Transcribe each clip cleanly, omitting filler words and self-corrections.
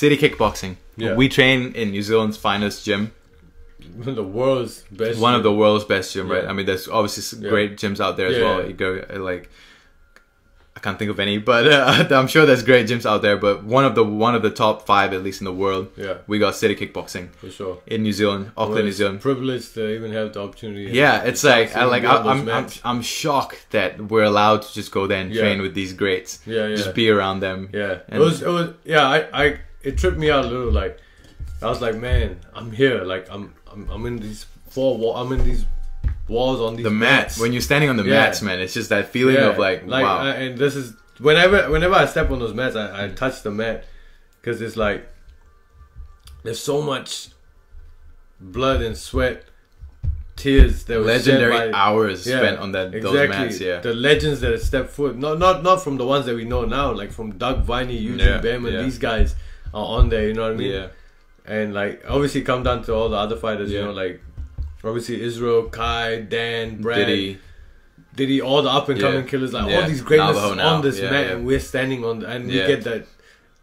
City Kickboxing. Yeah. We train in New Zealand's finest gym. The world's best. One of the world's best gym, right? I mean, there's obviously great gyms out there as well. You go like, I can't think of any, but I'm sure there's great gyms out there. But one of the top five, at least in the world. Yeah, we got City Kickboxing for sure in New Zealand, Auckland, New Zealand. Privileged to even have the opportunity. Yeah, it's like I'm shocked that we're allowed to just go there and train with these greats. Yeah, yeah. Just be around them. Yeah, and it tripped me out a little. Like, I was like, man, I'm here. Like, I'm in these walls on these mats. When you're standing on the mats, man, it's just that feeling of like wow. And this is whenever I step on those mats, I touch the mat, because it's like there's so much blood and sweat, tears that legendary hours spent on that those mats. Yeah, the legends that have stepped foot. Not from the ones that we know now, like from Doug Viney, Eugene Behrman. These guys are on there. You know what I mean? Yeah. And like, obviously, come down to all the other fighters, you know, like obviously Israel, Kai, Dan, Brad, Diddy, all the up and coming killers, like all these greatness on this mat, and we're standing on, and we get that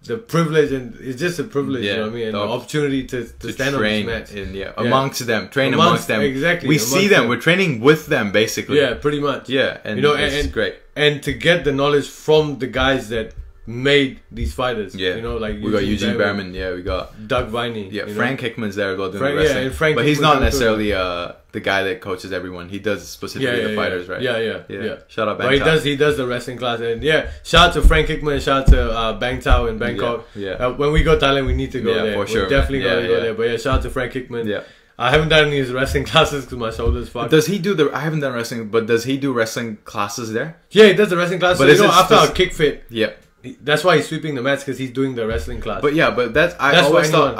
the privilege, and it's just a privilege, you know what I mean, and the opportunity to stand on these mats, amongst them, train amongst them, exactly. We see them, we're training with them, basically. Yeah, pretty much. Yeah, and you know, it's great, and to get the knowledge from the guys that made these fighters, you know, like we got Eugene Behrman, we got Doug Viney, Frank Hickman's there as well doing wrestling, and Frank, but he's not necessarily the guy that coaches everyone. He does specifically the fighters, right? Shout out Bangtao. But he does the wrestling class, and shout out to Frank Hickman, shout out to Bangtao in Bangkok. When we go to Thailand, we need to go there for sure. We're definitely gonna go there. But yeah, shout out to Frank Hickman. I haven't done any of his wrestling classes because my shoulder's fucked. Does he do the... I haven't done wrestling, but does he do wrestling classes there? Yeah, he does the wrestling classes. But you know, after our kick fit, that's why he's sweeping the mats, because he's doing the wrestling class. But yeah, but I always thought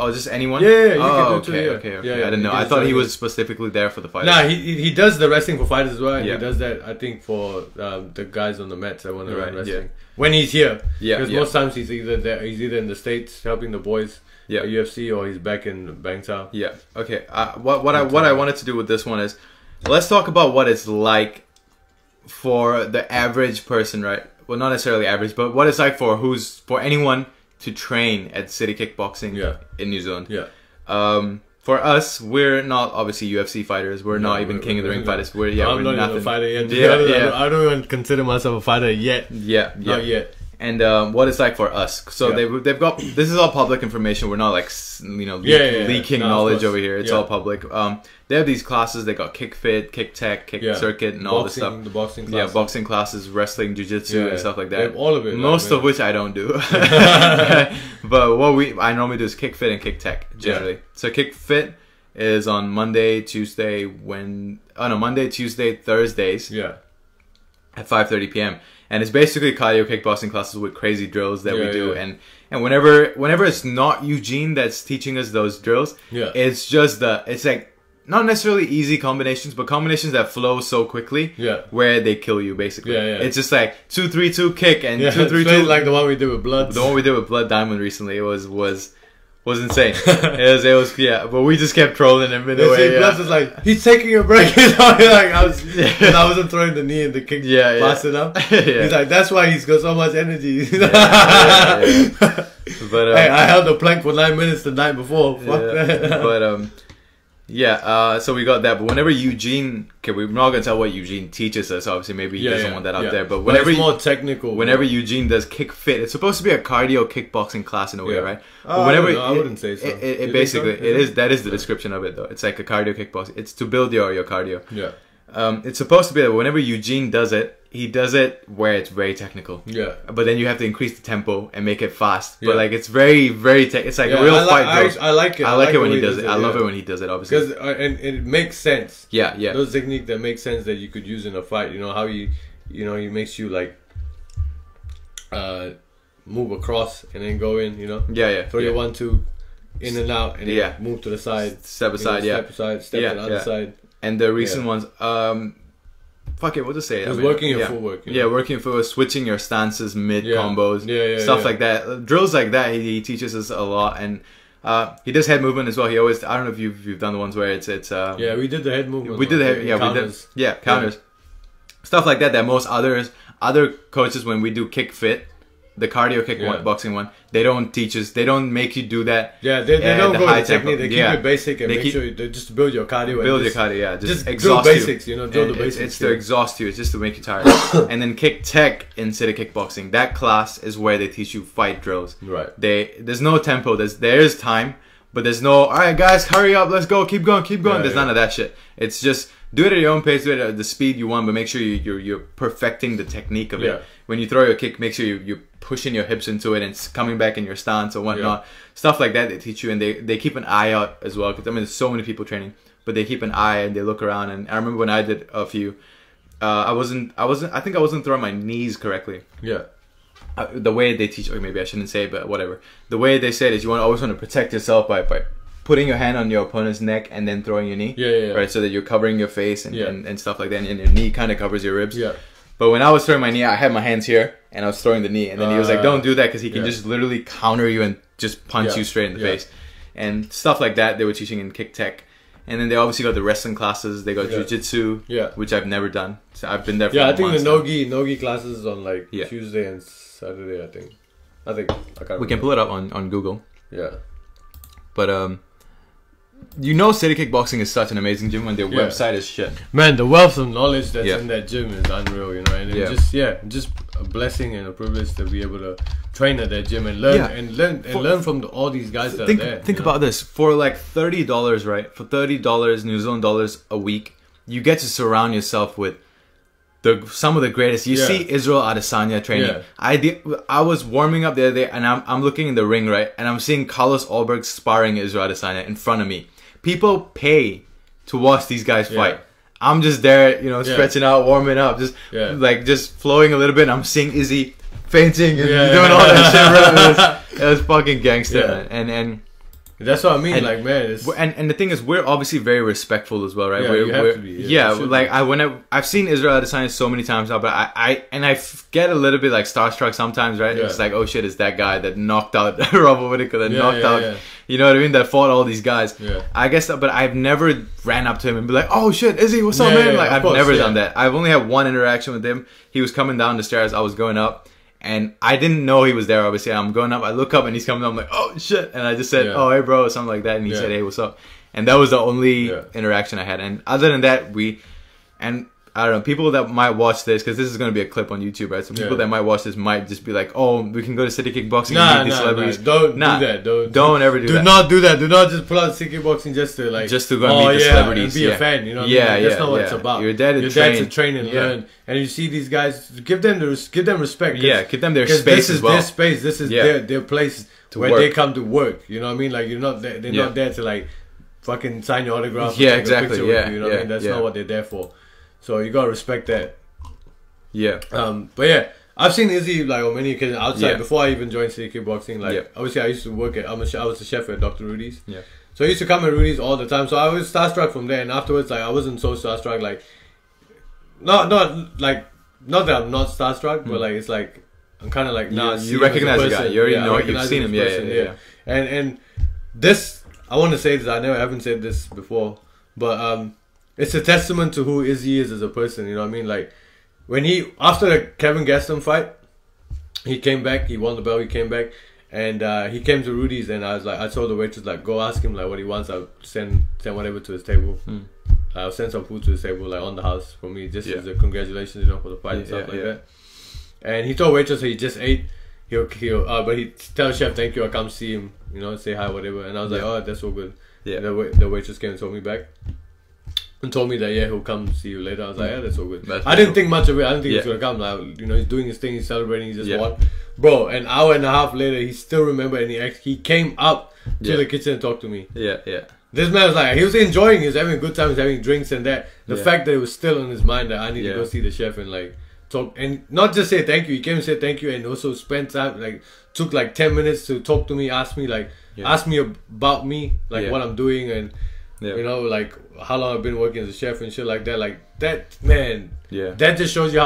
oh, just anyone. Yeah, you can do it too. I didn't know. I thought he was specifically there for the fighters. Nah, he does the wrestling for fighters as well. And he does that, I think, for the guys on the mats that want to run wrestling when he's here. Yeah, because most times he's either there, he's either in the States helping the boys. Yeah, UFC, or he's back in Bangtao. Yeah. Okay. What I wanted to do with this one is, let's talk about what it's like for the average person, right? Well, not necessarily average, but what it's like for anyone to train at City Kickboxing in New Zealand. Yeah. For us, we're not obviously UFC fighters. We're not even King of the Ring fighters. We're I'm not even a fighter yet. I don't even consider myself a fighter yet. Not yet. And what it's like for us. So they've got, this is all public information. We're not like, you know, leaking knowledge over here. It's all public. They have these classes. They got kick fit, kick tech, kick circuit, and all this stuff. The boxing classes. Yeah, boxing classes, wrestling, jujitsu, and stuff like that. They have all of it. Most of which I don't do. But what I normally do is kick fit and kick tech, generally. So kick fit is on Monday, Tuesday, Monday, Tuesday, Thursdays. Yeah. At 5:30 p.m. And it's basically cardio kickboxing classes with crazy drills that we do. And whenever it's not Eugene that's teaching us those drills, it's just it's like not necessarily easy combinations, but combinations that flow so quickly where they kill you, basically. It's just like 2-3-2 kick and 2-3-2, like the one we did with Blood. The one we did with Blood Diamond recently, it was insane. it was but we just kept trolling him in the way. Bloods was like, he's taking a break. I wasn't throwing the knee and the kick fast enough. He's like, that's why he's got so much energy. But hey, I held a plank for 9 minutes the night before. But so we got that. But whenever Eugene, we're not gonna tell what Eugene teaches us. Obviously, maybe he doesn't want that out there. But whenever it's more technical, whenever Eugene does kick fit, it's supposed to be a cardio kickboxing class in a way, right? But whenever I wouldn't say so. It basically so? It is that is the description of it though. It's like a cardio kickboxing. It's to build your cardio. Yeah. It's supposed to be that whenever Eugene does it, he does it where it's very technical. Yeah. But then you have to increase the tempo and make it fast. But like, it's very, very tech. It's like a real fight. I like it. I like it when he does it. I love it when he does it, obviously. Because and it makes sense. Yeah, yeah. Those techniques that make sense that you could use in a fight. You know how he makes you like move across and then go in. You know. Yeah, yeah. Throw your 1-2 in and out, and then move to the side, step aside, step aside, step to the other side. And the recent ones, fuck it, we'll just say it. Working your footwork. You know? Yeah, working your footwork, switching your stances mid combos, stuff like that. Drills like that, he teaches us a lot, and he does head movement as well. He always, I don't know if you've done the ones where it's yeah, we did the head movement. We did the head, counters. We did counters, stuff like that. That most other coaches, when we do kick fit, the cardio kickboxing one, they don't teach us. They don't make you do that. Yeah, they don't go to technique. They keep it basic and make sure you just build your cardio. Build your cardio, yeah. Just exhaust you. Basics, you know, drill the basics. It's to exhaust you. It's just to make you tired. And then kick tech in City Kickboxing. That class is where they teach you fight drills. Right. There's no tempo. There is time, but there's no, all right, guys, hurry up. Let's go. Keep going. Keep going. Yeah, there's none of that shit. It's just... do it at your own pace, do it at the speed you want, but make sure you're perfecting the technique of it. When you throw your kick, make sure you're pushing your hips into it and coming back in your stance or whatnot. Stuff like that they teach you, and they keep an eye out as well. Because I mean, there's so many people training, but they keep an eye and they look around. And I remember when I did a few, I think I wasn't throwing my knees correctly. Yeah. The way they teach, or maybe I shouldn't say it, but whatever. The way they say it is you always want to protect yourself by putting your hand on your opponent's neck and then throwing your knee, right, so that you're covering your face and stuff like that, and your knee kind of covers your ribs. But when I was throwing my knee, I had my hands here and I was throwing the knee, and then he was like, don't do that, because he can just literally counter you and just punch you straight in the face, and stuff like that they were teaching in kick tech. And then they obviously got the wrestling classes. They got jujitsu, which I've never done. So I've been there for I think the no-gi classes on like Tuesday and Saturday, I think I can't remember. Can pull it up on Google, but you know, City Kickboxing is such an amazing gym, and their website is shit. Man, the wealth of knowledge that's in that gym is unreal, you know. And it's just a blessing and a privilege to be able to train at that gym and learn and learn from all these guys that are there. Think about this: for like $30, right? For $30 New Zealand dollars a week, you get to surround yourself with some of the greatest. You see Israel Adesanya training. I was warming up the other day, and I'm looking in the ring, right, and I'm seeing Carlos Ulberg sparring Israel Adesanya in front of me. People pay to watch these guys fight. I'm just there, you know, stretching out, warming up, just like just flowing a little bit. And I'm seeing Izzy fainting and doing all that shit. It was fucking gangster, man. And that's what I mean, like, man. It's... And the thing is, we're obviously very respectful as well, right? Yeah, you have to be. Yeah, like I've seen Israel Adesanya so many times now, but I get a little bit like starstruck sometimes, right? It's like, oh shit, it's that guy that knocked out Rob Whittaker, that knocked out, you know what I mean? That fought all these guys. I guess, but I've never ran up to him and be like, oh shit, Izzy, what's up, man? Like I've never done that. I've only had one interaction with him. He was coming down the stairs, I was going up. And I didn't know he was there, obviously. I'm going up, I look up and he's coming up, I'm like, oh shit. And I just said, oh, hey bro, or something like that. And he said, hey, what's up? And that was the only interaction I had. And other than that, and I don't know, people that might watch this, because this is going to be a clip on YouTube, right? So people that might watch this might just be like, oh, we can go to City Kickboxing and meet these celebrities. Don't do that. Don't ever do that. Do not do that. Do not just pull out City Kickboxing just to like... just to go and meet the celebrities. And be a fan, you know what I mean? Like, that's not what it's about. You're there to train. You're there to train and learn. And you see these guys, give them respect. Yeah, give them their space as well. This is their space. This is their place where they come to work. You know what I mean? Like, you're not there, they're not there to like fucking sign your autograph. Yeah, exactly. Yeah, you know what I mean? That's not what they're there for. So you gotta respect that. Yeah. But yeah, I've seen Izzy like on many occasions outside before I even joined City Kickboxing. Like obviously I used to work at I was a chef at Doctor Rudy's. Yeah. So I used to come at Rudy's all the time. So I was starstruck from there, and afterwards like I wasn't so starstruck. Like not that I'm not starstruck, but like it's like I'm kind of like you recognize the guy. You already know you've seen him. Yeah. And this I want to say this. I haven't said this before, but it's a testament to who Izzy is as a person, you know what I mean? Like, when he, after the Kevin Gaston fight, he came back, he won the belt, he came back, and he came to Rudy's, and I was like, I told the waitress, like, go ask him, like, what he wants, I'll send whatever to his table. I'll send some food to his table, like, on the house for me, just as a congratulations, you know, for the fight and stuff like that. And he told waitress he just ate, but he tell chef, thank you, I'll come see him, you know, say hi, whatever. And I was like, oh, that's so good. Yeah. The waitress came and told me back. And told me that he'll come see you later. I was like, yeah, that's all good. I didn't think much of it. I didn't think he was gonna come. Like, you know, he's doing his thing, he's celebrating, he just won. Bro, an hour and a half later, he still remembered, and he came up to the kitchen and talked to me. This man was like, he was enjoying, he was having a good time, he was having drinks and that. The fact that it was still on his mind that I need to go see the chef and like talk, and not just say thank you. He came and said thank you, and also spent time, like took like 10 minutes to talk to me, ask me about me, like what I'm doing and. You know, like how long I've been working as a chef and shit like that. Like that, man. That just shows you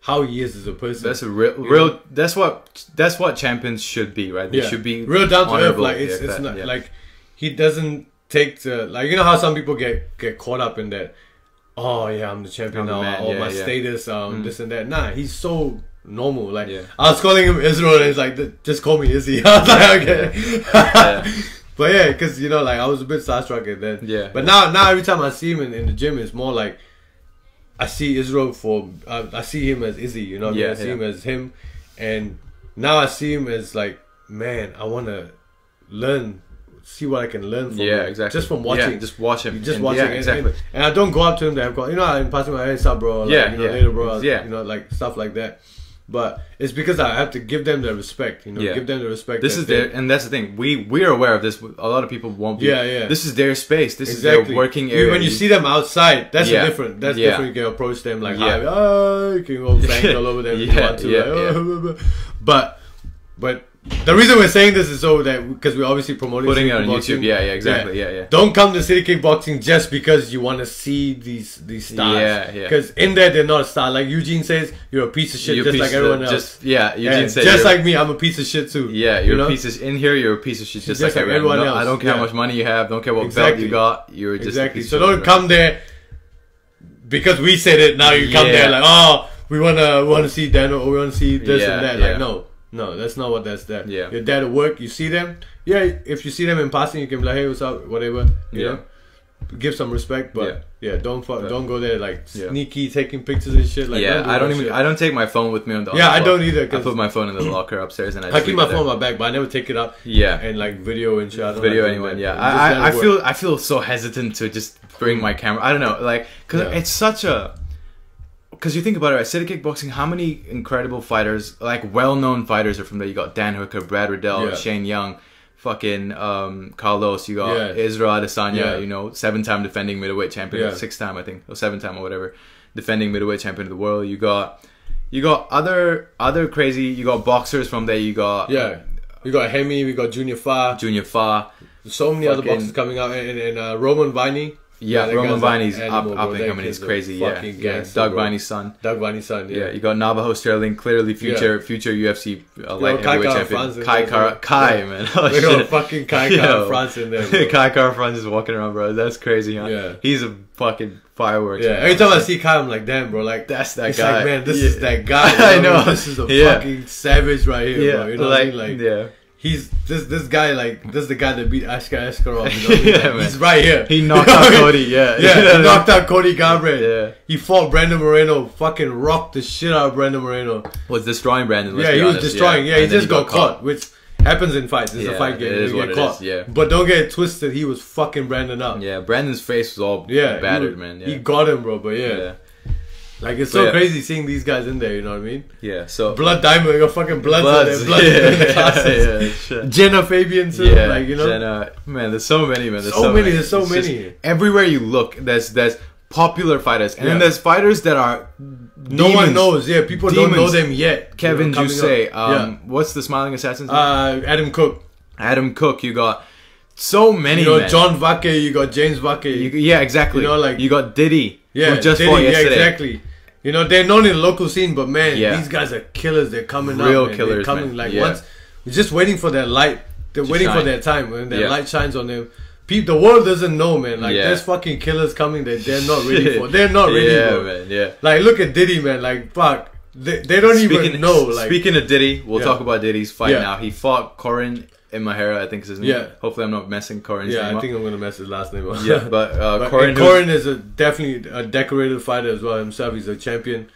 how he is as a person. That's a real. That's what champions should be, right? They should be real down to earth. Like it's not like he doesn't take the like, you know how some people get caught up in that. Oh yeah, I'm the champion now. My status, this and that. Nah, he's so normal. Like, yeah. I was calling him Israel, and he's like, just call me Izzy. I was like, okay. Yeah. But yeah, because, you know, like, I was a bit starstruck at then. Yeah. But now every time I see him in the gym, it's more like I see Israel for... I see him as Izzy, you know? Yeah, I mean, I see him as him. And now I see him as like, man, I want to learn... see what I can learn from him. Exactly. Just from watching. Just watch him. Just watching. Yeah, exactly. And I don't go up to him to have you know, I'm passing my hands up, bro. Like, yeah, you know, later, bro. Yeah. You know, like, stuff like that. But it's because I have to give them the respect, you know, give them the respect. This is their, and that's the thing. We're aware of this. A lot of people won't be. Yeah, yeah. This is their space. This is their working area. When you see them outside, that's different. That's different. You can approach them like, oh, you can go bang all over them. But the reason we're saying this is so that because we're obviously promoting city kickboxing. Putting it on YouTube, Don't come to City Kickboxing just because you want to see these stars. Because in there they're not a star. Like Eugene says, you're a piece of shit, just like everyone else. Eugene says, just like me, I'm a piece of shit too. Yeah, you're a piece of shit. In here, you're a piece of shit, just like everyone else. I don't care how much money you have. Don't care what belt you got. You're just a piece of shit. So don't come there because we said it. Now you come there like, oh, we wanna see Daniel or we wanna see this and that. Like no. No, that's not what that's there. Yeah. You're there to work. You see them. Yeah, if you see them in passing, you can be like, hey, what's up? Whatever. You know? Give some respect, but don't go there like sneaky taking pictures and shit. Like I don't even I don't take my phone with me on the I don't either. I put my phone in the locker upstairs and I keep my phone on my back, but I never take it up. Yeah, and like video and shit. I feel so hesitant to just bring my camera. I don't know, like because it's such a. Because you think about it, right? City Kickboxing, how many incredible fighters, like well-known fighters are from there? You got Dan Hooker, Brad Riddell, Shane Young, fucking Carlos, you got Israel Adesanya, you know, 7-time defending middleweight champion, 6-time I think, or 7-time or whatever, defending middleweight champion of the world. You got other crazy, you got boxers from there, you got... Yeah, you got Hemi, we got Junior Fa. So many other boxers coming out, and Roman Viney. Yeah, Roman Viney's up and coming. He's crazy. Doug Viney's son. Yeah, you got Navajo Sterling, clearly future UFC light heavyweight champion. Kai, man. Oh, shit. Got fucking Kai Kara-France in there. Bro. Kai Kara-France is walking around, bro. That's crazy, huh? Yeah. He's a fucking fireworks. Yeah. Man. Every time I see Kai, I'm like, damn, bro. Like that's that guy. Like, man, this is that guy. Bro. I know. This is a fucking savage right here, bro. You know what I mean? Like, he's this guy like this is the guy that beat Ashka Eskarov. You know? He's right here. He knocked out Cody. He knocked out Cody Garbrandt. He fought Brandon Moreno. Fucking rocked the shit out of Brandon Moreno. Was destroying Brandon. Let's be honest. Yeah, he just got caught, which happens in fights. It's a fight game. You get caught. Yeah. But don't get it twisted. He was fucking Brandon up. Yeah, Brandon's face was all battered, man. He got him, bro. But like, it's so crazy seeing these guys in there, you know what I mean? Yeah, so... Blood Diamond, your fucking Bloods in there. Jenna Fabian, too. Yeah, like, you know? Jenna. Man, there's so many, man. There's so many. There's so many. Everywhere you look, there's popular fighters. And then there's fighters that are... No one knows. Yeah, people don't know them yet. Kevin Gaston. What's the Smiling Assassin's name? Adam Cook, you got... So many, you know, John Vaque, you got James Vaque. Yeah, exactly. You know, like... You got Diddy. Yeah, who just fought yesterday. Yeah, exactly. You know, they're known in the local scene, but man, these guys are killers. They're coming up. Real killers, coming, man. Like, once, they're just waiting for their light. They're waiting for their time. When their light shines on them, the world doesn't know, man. Like, there's fucking killers coming that they're not ready for. They're not ready for. Man, like, look at Diddy, man. Like, fuck. They don't even know. Like, speaking of Diddy, we'll talk about Diddy's fight now. He fought Corin in my hair, I think is his name. Hopefully I'm not messing Corin's name up. Yeah, I think I'm going to mess his last name up. But Corin is definitely a decorated fighter as well himself. He's a champion.